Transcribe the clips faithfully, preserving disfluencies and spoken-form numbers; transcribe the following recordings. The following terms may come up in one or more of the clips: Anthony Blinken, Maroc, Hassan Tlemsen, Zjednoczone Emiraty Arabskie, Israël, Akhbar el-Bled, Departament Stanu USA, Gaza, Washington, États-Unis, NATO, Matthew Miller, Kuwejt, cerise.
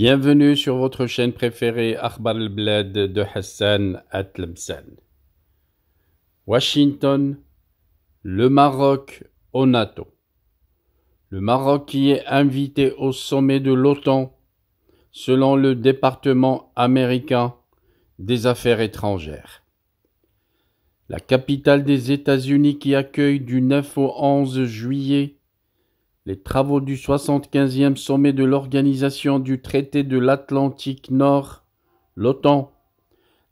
Bienvenue sur votre chaîne préférée Akhbar el-Bled de Hassan Tlemsen. Washington, le Maroc au NATO. Le Maroc qui est invité au sommet de l'OTAN selon le département américain des affaires étrangères. La capitale des États-Unis qui accueille du neuf au onze juillet les travaux du soixante-quinzième sommet de l'Organisation du traité de l'Atlantique Nord, l'OTAN.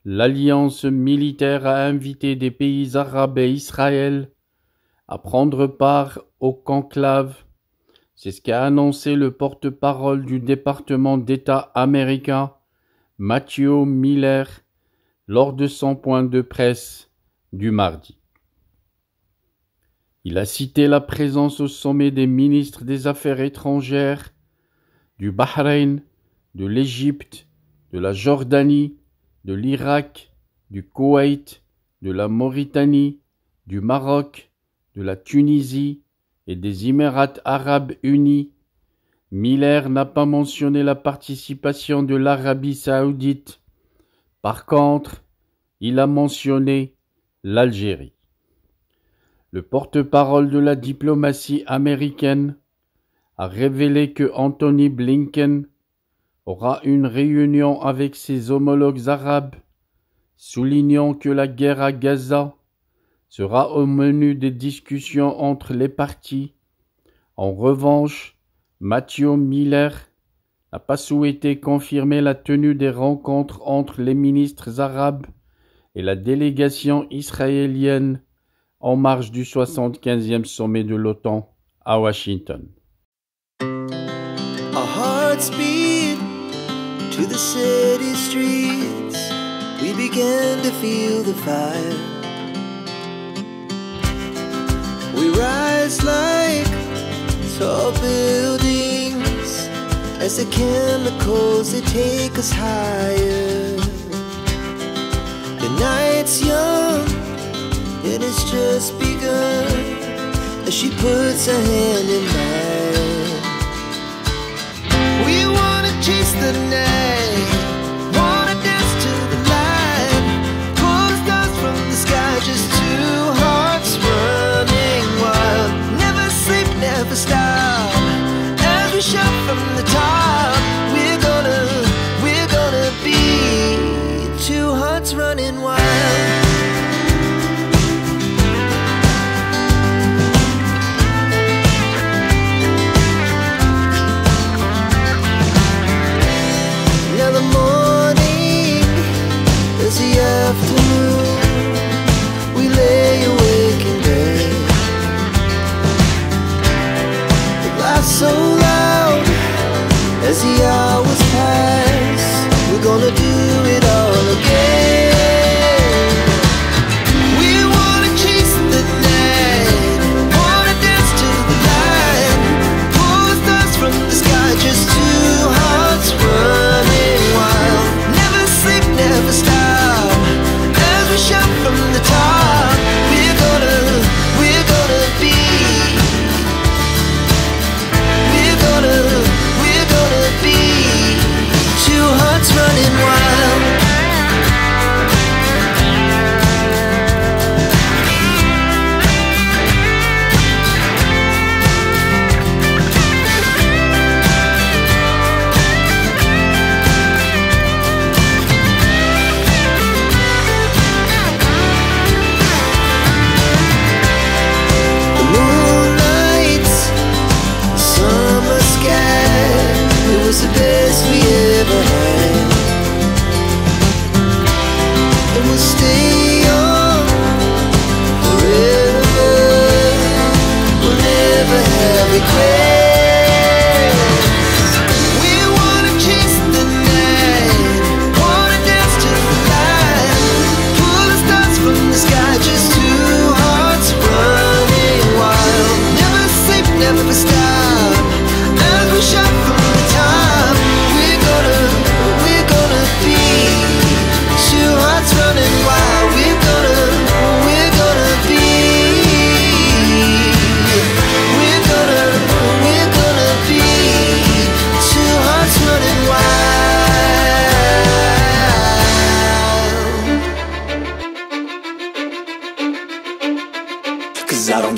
L'alliance militaire a invité des pays arabes et Israël à prendre part au conclave. C'est ce qu'a annoncé le porte-parole du département d'État américain, Matthew Miller, lors de son point de presse du mardi. Il a cité la présence au sommet des ministres des Affaires étrangères, du Bahreïn, de l'Égypte, de la Jordanie, de l'Irak, du Koweït, de la Mauritanie, du Maroc, de la Tunisie et des Émirats arabes unis. Miller n'a pas mentionné la participation de l'Arabie saoudite. Par contre, il a mentionné l'Algérie. Le porte-parole de la diplomatie américaine a révélé que Anthony Blinken aura une réunion avec ses homologues arabes, soulignant que la guerre à Gaza sera au menu des discussions entre les parties. En revanche, Matthew Miller n'a pas souhaité confirmer la tenue des rencontres entre les ministres arabes et la délégation israélienne en marge du soixante-quinzième sommet de l'OTAN à Washington. Our hearts beat to the city streets. We began to feel the fire. We rise like tall buildings as the chemicals they take us higher. The night's young, and it's just begun as she puts her hand in mine. We wanna chase the night, wanna dance to the light, pull the stars from the sky, just two hearts running wild. Never sleep, never stop, as we shout from the top. We're gonna, we're gonna be two hearts running wild. Cause I don't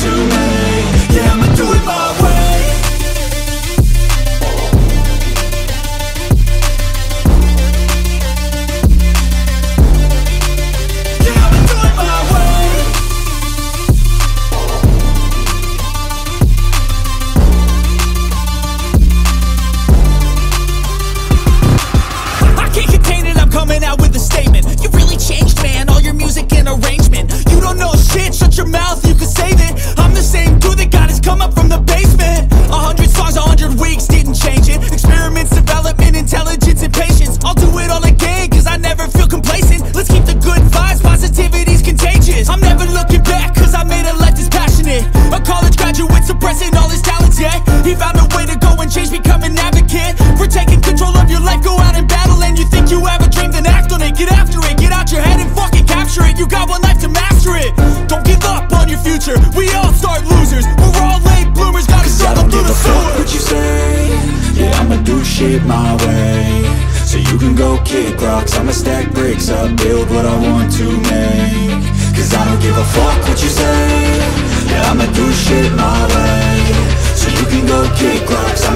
to make. Yeah, I'ma do it my way. Yeah, I'ma do it my way. I can't contain it, I'm coming out with a statement. You really changed, man, all your music and arrangement. You don't know shit, shut your mouth, you can save it. I'm the same dude that got his come up from the basement. A hundred songs, a hundred weeks, didn't change it. Experiments, development, intelligence, and patience. I'll do it all again, cause I never feel complacent. Let's keep the good vibes, positivity's contagious. I'm never looking back, cause I made a life that's passionate. A college graduate suppressing all his talents, yeah. He found a way to go and change, become an advocate. For taking control of your life, go out and battle. And you think you have a dream, then act on it, get after it. Get out your head and fucking capture it. You got one life to master it. Don't give up on your future, we all start losers. We're all late bloomers, gotta struggle through the sewer. What you say, yeah, I'ma do shit my way. So you can go kick rocks, I'ma stack bricks up, build what I want to make. Cause I don't give a fuck what you say. Yeah, I'ma do shit my way. So you can go kick rocks,